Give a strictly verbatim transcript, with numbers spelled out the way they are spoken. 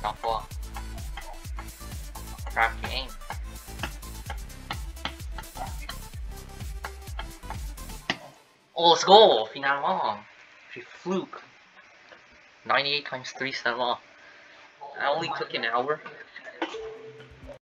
Stop ball. Grab the aim. Oh, let's go! Final long. She fluke. ninety-eight times three, set long. I only took an hour.